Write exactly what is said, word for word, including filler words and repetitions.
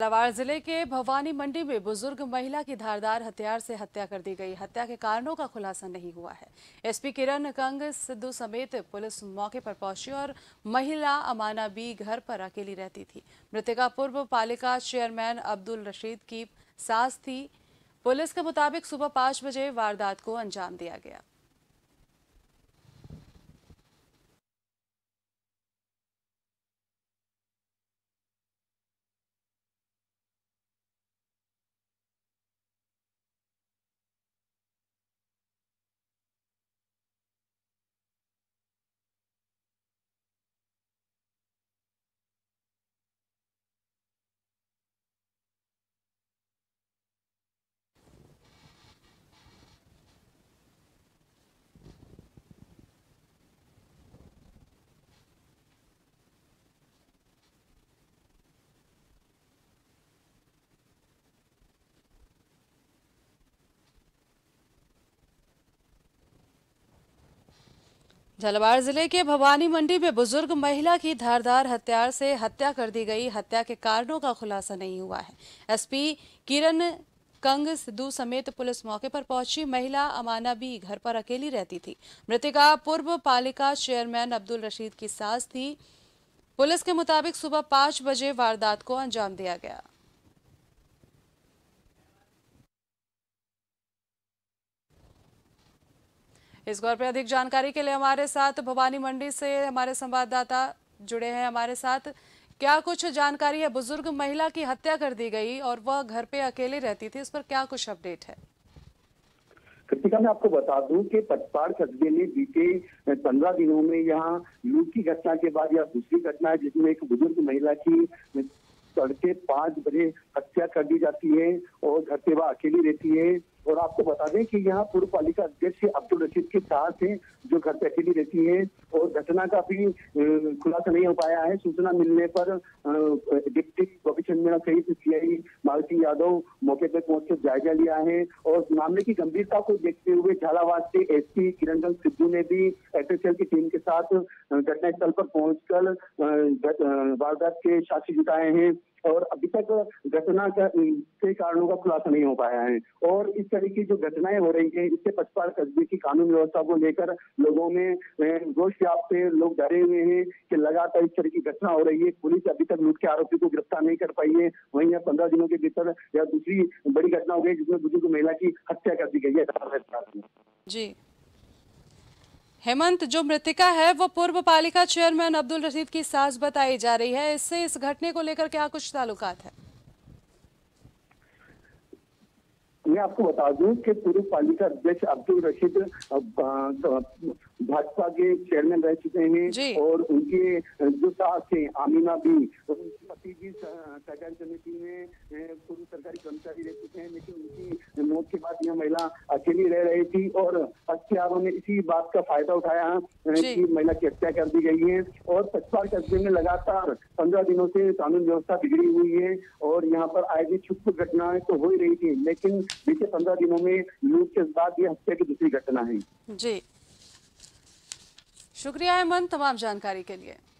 झालावाड़ जिले के भवानी मंडी में बुजुर्ग महिला की धारदार हथियार से हत्या कर दी गई। हत्या के कारणों का खुलासा नहीं हुआ है। एसपी किरण सिद्धू समेत पुलिस मौके पर पहुंची और महिला अमाना बी घर पर अकेली रहती थी। मृतका पूर्व पालिका चेयरमैन अब्दुल रशीद की सास थी। पुलिस के मुताबिक सुबह पांच बजे वारदात को अंजाम दिया गया। झालावाड़ जिले के भवानी मंडी में बुजुर्ग महिला की धारदार हथियार से हत्या कर दी गई। हत्या के कारणों का खुलासा नहीं हुआ है। एसपी किरण कंग सिद्धू समेत पुलिस मौके पर पहुंची। महिला अमाना बी घर पर अकेली रहती थी। मृतका पूर्व पालिका चेयरमैन अब्दुल रशीद की सास थी। पुलिस के मुताबिक सुबह पांच बजे वारदात को अंजाम दिया गया। इस गौर पर अधिक जानकारी के लिए हमारे साथ भवानी मंडी से हमारे संवाददाता जुड़े हैं। हमारे साथ क्या कुछ जानकारी है? बुजुर्ग महिला की हत्या कर दी गई और वह घर पे अकेले रहती थी, इस पर क्या कुछ अपडेट है? कृतिका, मैं आपको बता दूं कि पटपाड़ कस्बे में बीते पंद्रह दिनों में यहाँ लूट की घटना के बाद यह दूसरी घटना है जिसमें एक बुजुर्ग महिला की तड़के पांच बजे हत्या कर दी जाती है और घर पे वह अकेली रहती है। और आपको बता दें कि यहाँ पूर्व पालिका अध्यक्ष अब्दुल रशीद के साथ हैं जो घर पे अकेली रहती है और घटना का भी खुलासा नहीं हो पाया है। सूचना मिलने पर डिप्टी गोविंद मीणा सहित सीआई मालती यादव मौके पर पहुंचकर जायजा लिया है और मामले की गंभीरता को देखते हुए झालावाड़ से एसपी किरण सिद्धू ने भी एसएसएल की टीम के साथ घटनास्थल पर पहुंचकर वारदात के साक्षी जुटाए हैं और अभी तक घटना के कारणों का खुलासा नहीं हो पाया है। और इस तरह की जो घटनाएं हो रही हैं इससे पचपाड़ कस्बे की कानून व्यवस्था को लेकर लोगों में गोश याप से लोग डरे हुए हैं कि लगातार इस तरह की घटना हो रही है। पुलिस अभी तक लूट के आरोपी को गिरफ्तार नहीं कर पाई है। वहीं यह पंद्रह दिनों के भीतर यह दूसरी बड़ी घटना हो गई जिसमें बुजुर्ग महिला की हत्या कर दी गई है। जी हेमंत, जो मृतिका है वो पूर्व पालिका चेयरमैन अब्दुल रशीद की सास बताई जा रही है। इससे इस घटने को लेकर क्या कुछ ताल्लुकात है? मैं आपको बता दूं कि पूर्व पालिका अध्यक्ष अब्दुल रशीद भाजपा के चेयरमैन रह चुके हैं और उनके जो सास हैं आमीना भी, उनके पति जी सहकारी समिति में पूर्व सरकारी कर्मचारी रह चुके हैं, लेकिन उनकी मौत के बाद यह महिला अकेली रह रही थी और हत्यारों ने इसी बात का फायदा उठाया कि महिला की हत्या कर दी गई है। और पचपाड़ कस्बे में लगातार पंद्रह दिनों से कानून व्यवस्था बिगड़ी हुई है और यहाँ पर आए दिन छुपछुप घटनाएं तो हो ही रही थी, लेकिन बीते पंद्रह दिनों में लूट के बाद यह हत्या की दूसरी घटना है। जी शुक्रिया हेमंत तमाम जानकारी के लिए।